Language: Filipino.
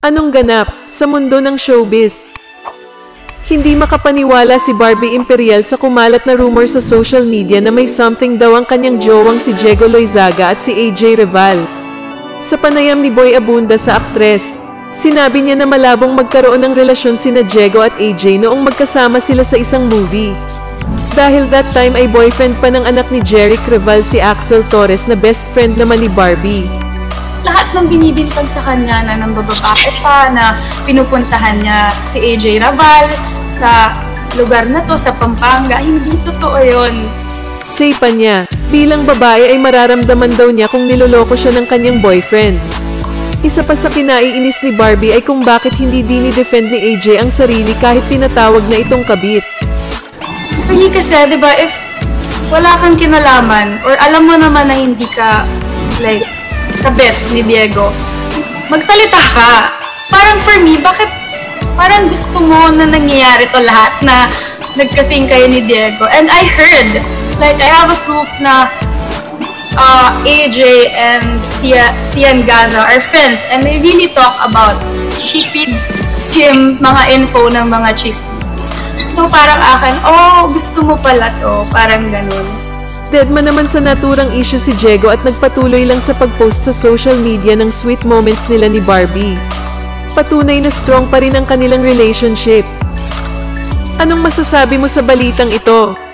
Anong ganap sa mundo ng showbiz? Hindi makapaniwala si Barbie Imperial sa kumalat na rumor sa social media na may something daw ang kanyang jowang si Diego Loyzaga at si AJ Raval. Sa panayam ni Boy Abunda sa aktres, sinabi niya na malabong magkaroon ng relasyon sina Diego at AJ noong magkasama sila sa isang movie. Dahil that time ay boyfriend pa ng anak ni Jeric Raval si Axl Torres na best friend naman ni Barbie. Lahat ng binibintag sa kanya na nang bababae pa, na pinupuntahan niya si AJ Raval sa lugar na to, sa Pampanga, hindi totoo yun. Say pa niya, bilang babae ay mararamdaman daw niya kung niloloko siya ng kanyang boyfriend. Isa pa sa kinaiinis ni Barbie ay kung bakit hindi dinidefend ni AJ ang sarili kahit tinatawag na itong kabit. Pwede kasi, di ba, if wala kang kinalaman or alam mo naman na hindi ka, like, kabet ni Diego, magsalita ka. Parang for me, bakit parang gusto mo na nangyayari to lahat, na nagkating kayo ni Diego? And I heard, like, I have a proof na AJ and Sian Gaza are friends, and they really talk about, she feeds him mga info ng mga chismis. So parang akin, oh, gusto mo pala to, parang ganun. Deadman naman sa naturang issue si Diego at nagpatuloy lang sa pagpost sa social media ng sweet moments nila ni Barbie. Patunay na strong pa rin ang kanilang relationship. Anong masasabi mo sa balitang ito?